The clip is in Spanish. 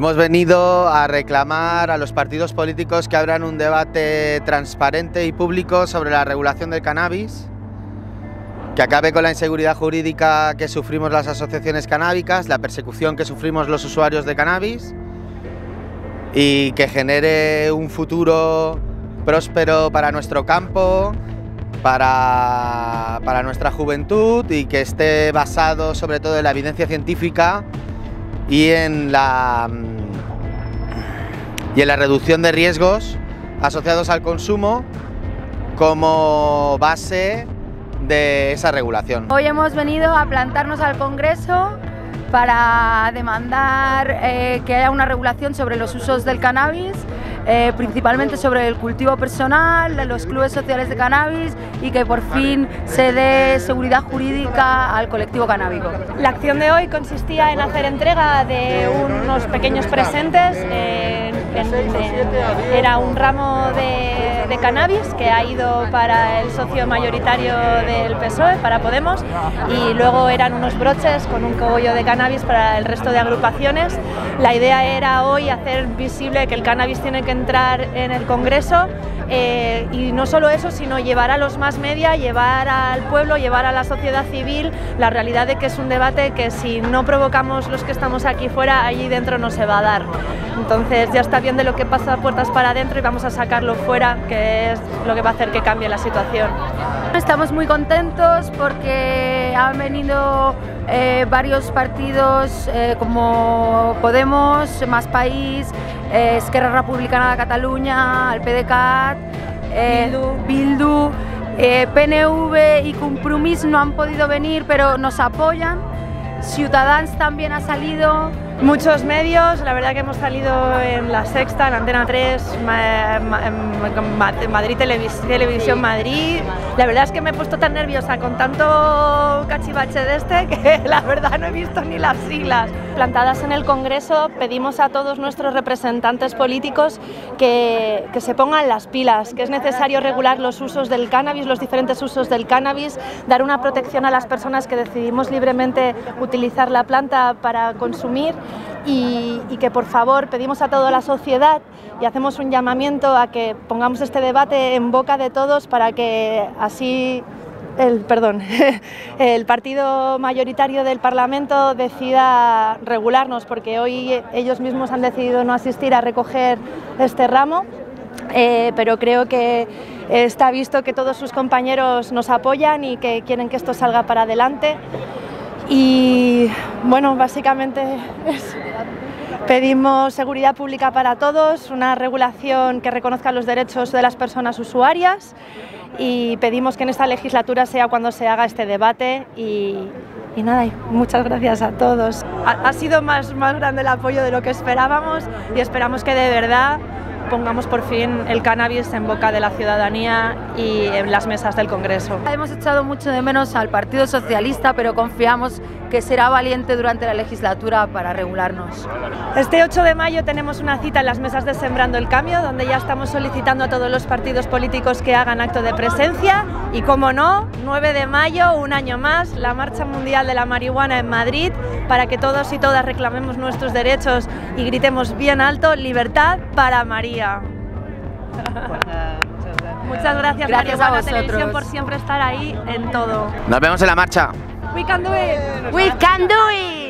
Hemos venido a reclamar a los partidos políticos que abran un debate transparente y público sobre la regulación del cannabis, que acabe con la inseguridad jurídica que sufrimos las asociaciones canábicas, la persecución que sufrimos los usuarios de cannabis y que genere un futuro próspero para nuestro campo, para nuestra juventud y que esté basado sobre todo en la evidencia científica y en la reducción de riesgos asociados al consumo como base de esa regulación. Hoy hemos venido a plantarnos al Congreso para demandar que haya una regulación sobre los usos del cannabis, principalmente sobre el cultivo personal, de los clubes sociales de cannabis y que por fin se dé seguridad jurídica al colectivo canábico. La acción de hoy consistía en hacer entrega de unos pequeños presentes, era un ramo de cannabis que ha ido para el socio mayoritario del PSOE, para Podemos, y luego eran unos broches con un cogollo de cannabis para el resto de agrupaciones. La idea era hoy hacer visible que el cannabis tiene que entrar en el Congreso y no solo eso, sino llevar a los más media, llevar al pueblo, llevar a la sociedad civil la realidad de que es un debate que si no provocamos los que estamos aquí fuera, allí dentro no se va a dar. Entonces ya está bien de lo que pasa puertas para adentro y vamos a sacarlo fuera, que es lo que va a hacer que cambie la situación. Estamos muy contentos porque han venido varios partidos como Podemos, Más País, Esquerra Republicana de Cataluña, el PDCAT, Bildu, PNV y Compromís no han podido venir, pero nos apoyan. Ciutadans también ha salido. Muchos medios, la verdad que hemos salido en La Sexta, en Antena 3, Madrid Televisión, Madrid. La verdad es que me he puesto tan nerviosa con tanto cachivache de este que la verdad no he visto ni las siglas. Plantadas en el Congreso pedimos a todos nuestros representantes políticos que se pongan las pilas, que es necesario regular los usos del cannabis, los diferentes usos del cannabis, dar una protección a las personas que decidimos libremente utilizar la planta para consumir. Y que por favor pedimos a toda la sociedad y hacemos un llamamiento a que pongamos este debate en boca de todos para que así el partido mayoritario del Parlamento decida regularnos, porque hoy ellos mismos han decidido no asistir a recoger este ramo. Pero creo que está visto que todos sus compañeros nos apoyan y que quieren que esto salga para adelante. Y bueno, básicamente pedimos seguridad pública para todos, una regulación que reconozca los derechos de las personas usuarias y pedimos que en esta legislatura sea cuando se haga este debate y nada, muchas gracias a todos. Ha sido más grande el apoyo de lo que esperábamos y esperamos que de verdad pongamos por fin el cannabis en boca de la ciudadanía y en las mesas del Congreso. Hemos echado mucho de menos al Partido Socialista, pero confiamos que será valiente durante la legislatura para regularnos. Este 8 de mayo tenemos una cita en las mesas de Sembrando el Cambio, donde ya estamos solicitando a todos los partidos políticos que hagan acto de presencia y, como no, 9 de mayo, un año más, la Marcha Mundial de la Marihuana en Madrid, para que todos y todas reclamemos nuestros derechos y gritemos bien alto, libertad para María. Muchas gracias, Marihuana Televisión, por siempre estar ahí en todo. Nos vemos en la marcha. We can do it. We can do it.